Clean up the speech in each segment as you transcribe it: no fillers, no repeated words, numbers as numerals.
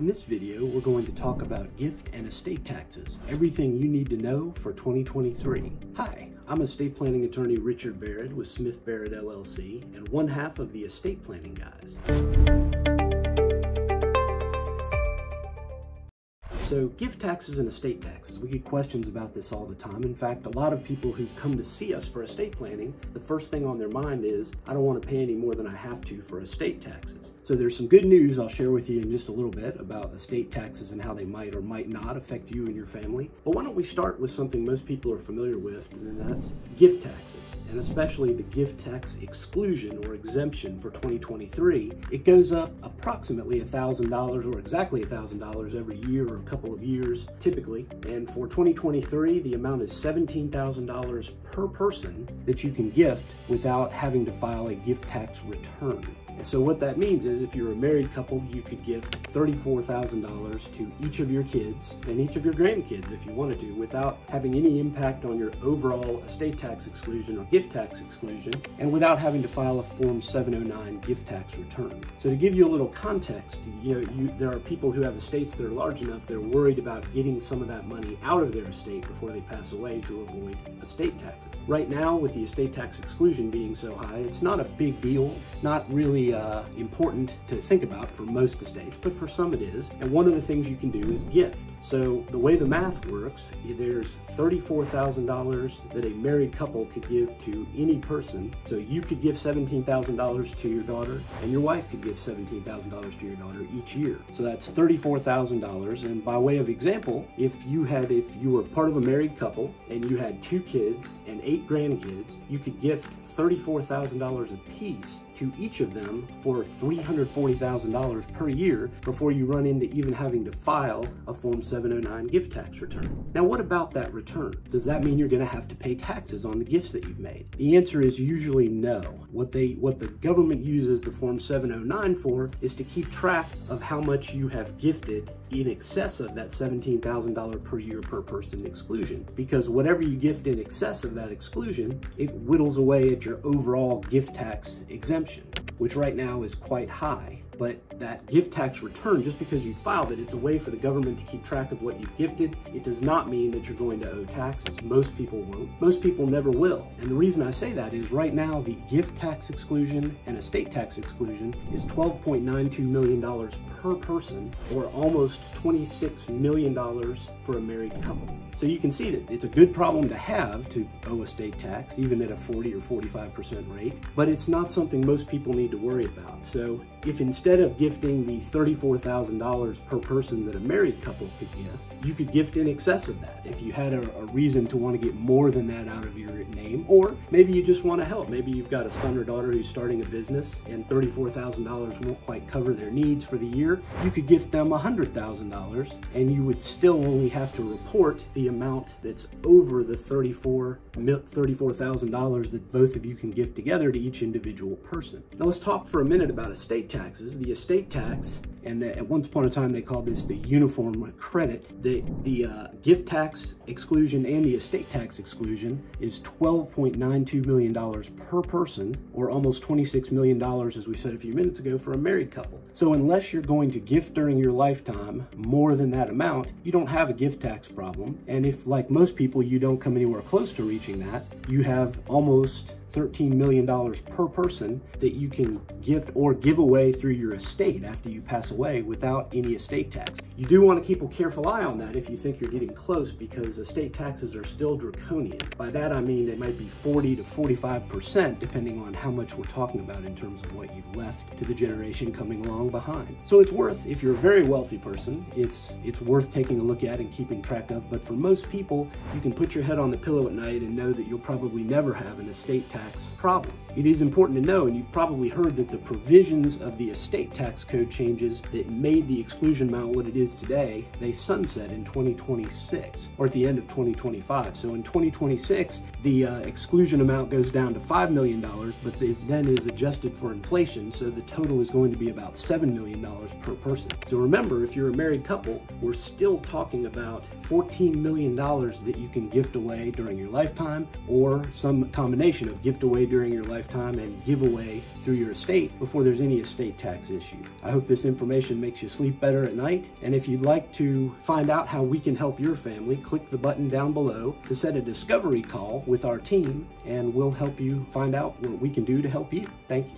In this video, we're going to talk about gift and estate taxes, everything you need to know for 2023. Hi, I'm estate planning attorney Richard Barid with Smith Barid LLC and one half of the Estate Planning Guys. So gift taxes and estate taxes, we get questions about this all the time. In fact, a lot of people who come to see us for estate planning, the first thing on their mind is, I don't want to pay any more than I have to for estate taxes. So there's some good news I'll share with you in just a little bit about estate taxes and how they might or might not affect you and your family. But why don't we start with something most people are familiar with, and that's gift taxes, and especially the gift tax exclusion or exemption for 2023. It goes up approximately $1,000 or exactly $1,000 every year or a couple of years typically, and for 2023 the amount is $17,000 per person that you can gift without having to file a gift tax return. And so what that means is if you're a married couple, you could gift $34,000 to each of your kids and each of your grandkids if you wanted to, without having any impact on your overall estate tax exclusion or gift tax exclusion, and without having to file a Form 709 gift tax return. So to give you a little context, there are people who have estates that are large enough they're worried about getting some of that money out of their estate before they pass away to avoid estate taxes. Right now, with the estate tax exclusion being so high, it's not a big deal, not really important to think about for most estates, but for some it is. And one of the things you can do is gift. So the way the math works, there's $34,000 that a married couple could give to any person. So you could give $17,000 to your daughter, and your wife could give $17,000 to your daughter each year. So that's $34,000. And by way of example, if you were part of a married couple and you had two kids and 8 grandkids, you could gift $34,000 apiece to each of them for $340,000 per year before you run into even having to file a Form 709 gift tax return. Now, what about that return? Does that mean you're going to have to pay taxes on the gifts that you've made? The answer is usually no. What the government uses the Form 709 for is to keep track of how much you have gifted in excess of that $17,000 per year per person exclusion, because whatever you gift in excess of that exclusion, it whittles away at your overall gift tax exemption, which right now is quite high. But that gift tax return, just because you filed it, it's a way for the government to keep track of what you've gifted. It does not mean that you're going to owe taxes. Most people won't. Most people never will. And the reason I say that is right now the gift tax exclusion and estate tax exclusion is $12.92 million per person, or almost $26 million for a married couple. So you can see that it's a good problem to have, to owe estate tax, even at a 40 or 45% rate, but it's not something most people need to worry about. So if instead of gifting the $34,000 per person that a married couple could gift, you could gift in excess of that if you had a reason to want to get more than that out of your name, or maybe you just want to help. Maybe you've got a son or daughter who's starting a business and $34,000 won't quite cover their needs for the year. You could gift them $100,000 and you would still only have to report the amount that's over the $34,000 that both of you can gift together to each individual person. Now let's talk for a minute about estate taxes. The estate tax, and at once upon a time they called this the uniform credit, the gift tax exclusion and the estate tax exclusion is $12.92 million per person, or almost $26 million, as we said a few minutes ago, for a married couple. So unless you're going to gift during your lifetime more than that amount, you don't have a gift tax problem. And if, like most people, you don't come anywhere close to reaching that, you have almost $13 million per person that you can gift or give away through your estate after you pass away without any estate tax. You do want to keep a careful eye on that if you think you're getting close, because estate taxes are still draconian. By that I mean they might be 40 to 45% depending on how much we're talking about in terms of what you've left to the generation coming along behind. So it's worth, if you're a very wealthy person, it's worth taking a look at and keeping track of. But for most people, you can put your head on the pillow at night and know that you'll probably never have an estate tax problem. It is important to know, and you've probably heard that the provisions of the estate tax code changes that made the exclusion amount what it is today, they sunset in 2026, or at the end of 2025. So in 2026, the exclusion amount goes down to $5 million, but then is adjusted for inflation, so the total is going to be about $7 million per person. So remember, if you're a married couple, we're still talking about $14 million that you can gift away during your lifetime, or some combination of gift away during your lifetime lifetime and give away through your estate before there's any estate tax issue. I hope this information makes you sleep better at night, and if you'd like to find out how we can help your family, click the button down below to set a discovery call with our team, and we'll help you find out what we can do to help you. Thank you.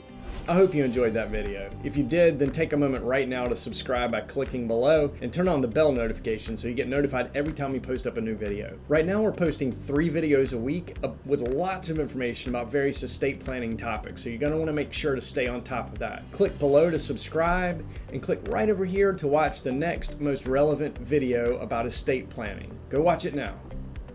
I hope you enjoyed that video. If you did, then take a moment right now to subscribe by clicking below and turn on the bell notification so you get notified every time we post up a new video. Right now we're posting 3 videos a week with lots of information about various estate planning topics, so you're going to want to make sure to stay on top of that. Click below to subscribe and click right over here to watch the next most relevant video about estate planning. Go watch it now.